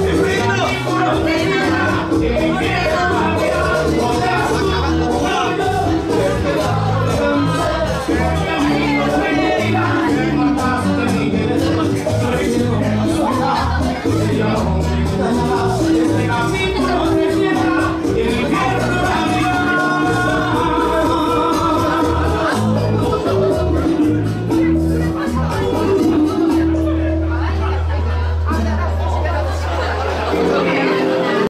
Te prendo,